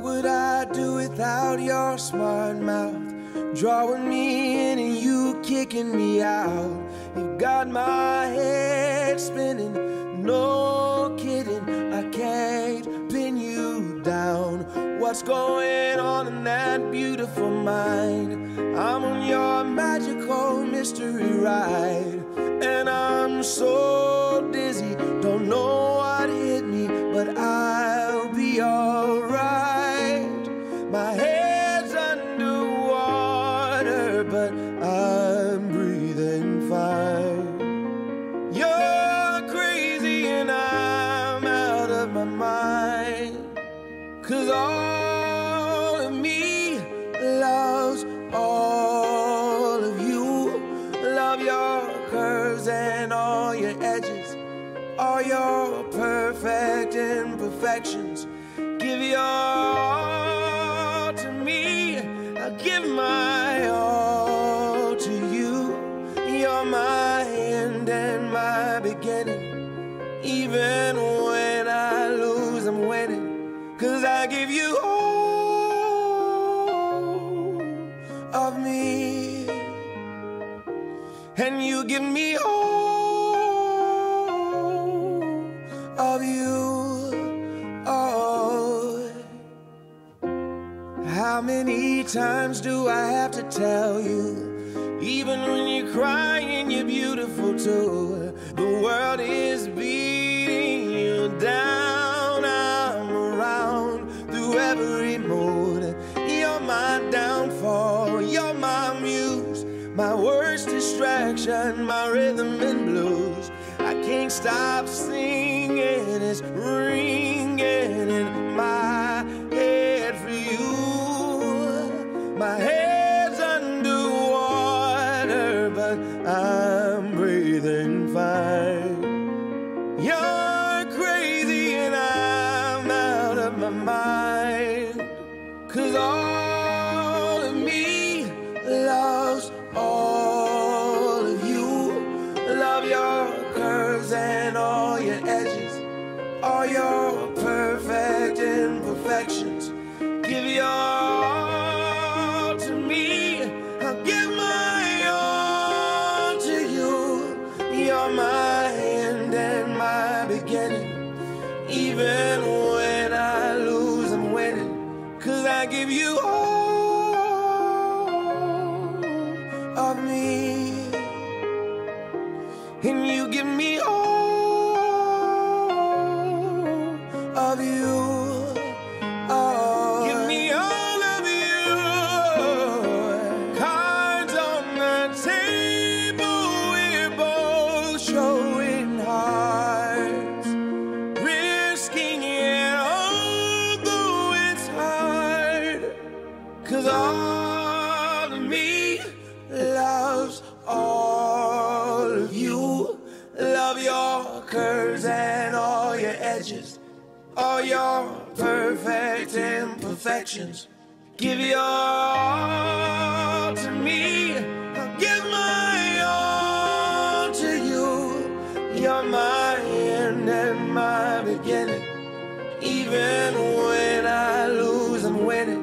What would I do without your smart mouth? Drawing me in and you kicking me out. You got my head spinning, no kidding. I can't pin you down. What's going on in that beautiful mind? I'm on your magical mystery ride, and I'm so dizzy, don't know what hit me, but I'll be alright. My head's underwater, but I'm breathing fine. You're crazy and I'm out of my mind, 'cause all of me loves all of you. Love your curves and all your edges, all your perfect imperfections. Give your all to me, I give my all to you. You're my end and my beginning. Even when I lose, I'm winning, 'cause I give you all of me, and you give me all of you. Oh, how many times do I have to tell you? Even when you're crying, you're beautiful too. The world is beating you down. I'm around through every mood. You're my downfall, you're my muse, my worst distraction, my rhythm and blues. I can't stop singing, it's ringing in my head for you. My head's underwater, but I'm breathing fine. You're crazy and I'm out of my mind, 'cause all of me loves all of you. Love your curves and all your edges, all your perfect imperfections. Give your all to me, I'll give my all to you. You're my end and my beginning. Even when I lose, I'm winning, 'cause I give you all of me, and you give me all of you. Oh, give me all of you. Cards on the table, we're both showing hearts, risking it although it's hard, 'cause all of me loves all of you. Love your curves and all your edges, all your perfect imperfections. Give your all to me, I'll give my all to you. You're my end and my beginning. Even when I lose, I'm winning,